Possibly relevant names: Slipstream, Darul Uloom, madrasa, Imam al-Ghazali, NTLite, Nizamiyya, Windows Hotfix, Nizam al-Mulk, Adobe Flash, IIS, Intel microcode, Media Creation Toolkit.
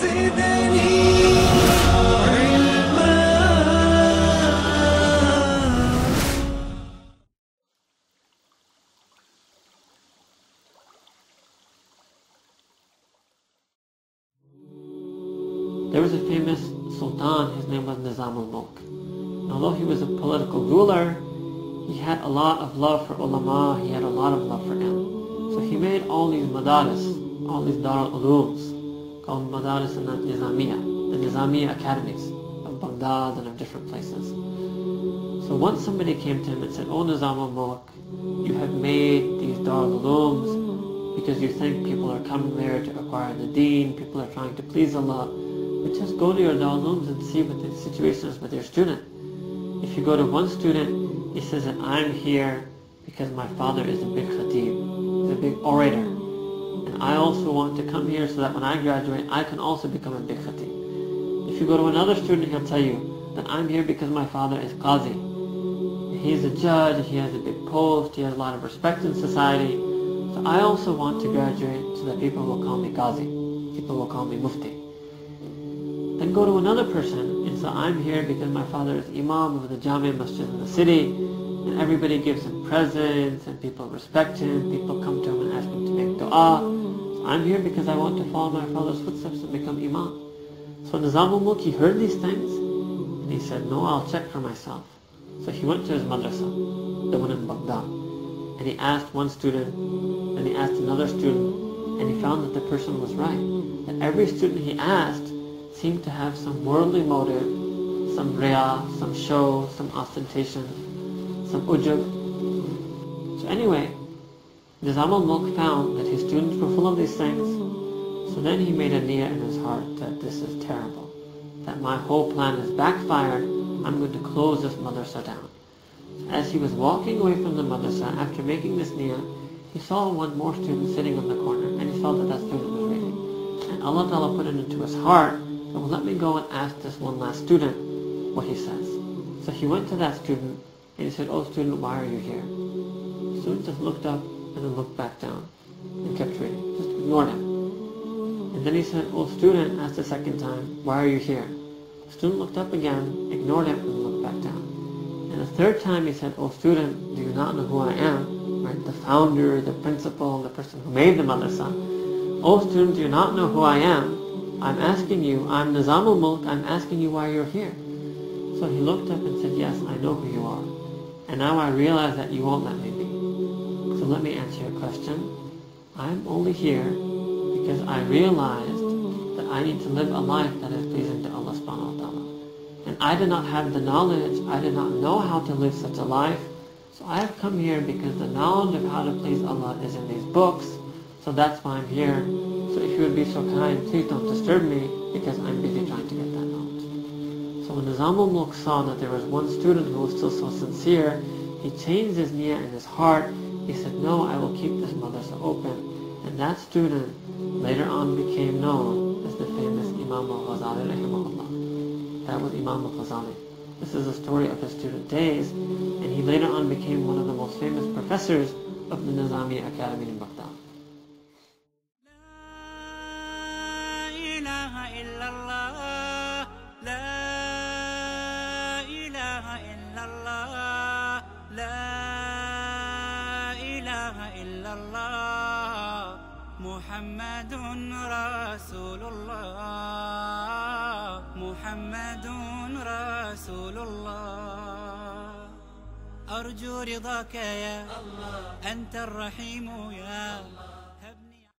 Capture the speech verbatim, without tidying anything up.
زدني علما. There was a famous sultan, his name was Nizam al-Mulk. Although he was a political ruler, he had a lot of love for ulama, he had a lot of love for ilm. So he made all these madaris, all these darul ulooms, called madaris and Nizamiyya, the Nizamiyya academies of Baghdad and of different places. So once somebody came to him and said, "Oh Nizam al-Mulk, you have made these darul ulooms because you think people are coming there to acquire the deen, people are trying to please Allah, but just go to your darul ulooms and see what the situation is with your student. If you go to one student, he says that I'm here because my father is a big khatib, he's a big orator, and I also want to come here so that when I graduate I can also become a big khatib. If you go to another student, he'll tell you that I'm here because my father is qazi, he's a judge, he has a big post, he has a lot of respect in society, so I also want to graduate so that people will call me qazi, people will call me mufti. Then go to another person and say, I'm here because my father is imam of the Jami Masjid in the city, and everybody gives him presents and people respect him, people come to him and ask him to make dua. So I'm here because I want to follow my father's footsteps and become imam." So Nizam al-Mulk, he heard these things and he said, "No, I'll check for myself." So he went to his madrasa, the one in Baghdad, and he asked one student and he asked another student, and he found that the person was right, that every student he asked seemed to have some worldly motive, some riya, some show, some ostentation, some ujub. So anyway, Nizam al-Mulk found that his students were full of these things, so then he made a niyyah in his heart that this is terrible, that my whole plan has backfired, I'm going to close this madrasa down. As he was walking away from the madrasa, after making this niyyah, he saw one more student sitting on the corner, and he saw that that student was reading. And Allah Ta'ala put it into his heart, so let me go and ask this one last student what he says. So he went to that student and he said, "Oh student, why are you here?" The student just looked up and then looked back down and kept reading, just ignored him. And then he said, "Oh student," asked the second time, "Why are you here?" The student looked up again, ignored him, and looked back down. And the third time he said, "Oh student, do you not know who I am?" Right? The founder, the principal, the person who made the madrasa. "Oh student, do you not know who I am? I'm asking you, I'm Nizam al-Mulk, I'm asking you why you're here." So he looked up and said, "Yes, I know who you are. And now I realize that you won't let me be. So let me answer your question. I'm only here because I realized that I need to live a life that is pleasing to Allah subhanahu wa ta'ala. And I did not have the knowledge, I did not know how to live such a life. So I have come here because the knowledge of how to please Allah is in these books. So that's why I'm here. So if you would be so kind, please don't disturb me because I'm busy trying to get that knowledge." So when Nizam al-Mulk saw that there was one student who was still so sincere, he changed his niyyah in his heart. He said, "No, I will keep this madrasa open." And that student later on became known as the famous Imam al-Ghazali rahimahullah. That was Imam al-Ghazali. This is a story of his student days, and he later on became one of the most famous professors of the Nizamiyya Academy in Baghdad. محمد رسول الله محمد رسول الله أرجو رضاك يا الله أنت الرحيم يا الله.